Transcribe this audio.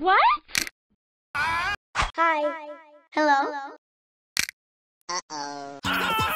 What? Hi. Hello? Uh-oh.